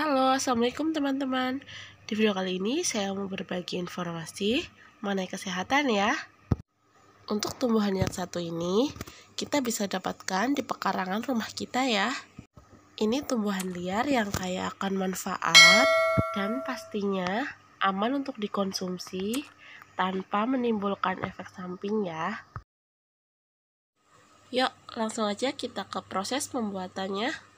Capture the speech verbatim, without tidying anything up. Halo, Assalamualaikum teman-teman. Di video kali ini saya mau berbagi informasi mengenai kesehatan ya. Untuk tumbuhan yang satu ini kita bisa dapatkan di pekarangan rumah kita ya. Ini tumbuhan liar yang kaya akan manfaat dan pastinya aman untuk dikonsumsi tanpa menimbulkan efek samping ya. Yuk langsung aja kita ke proses pembuatannya.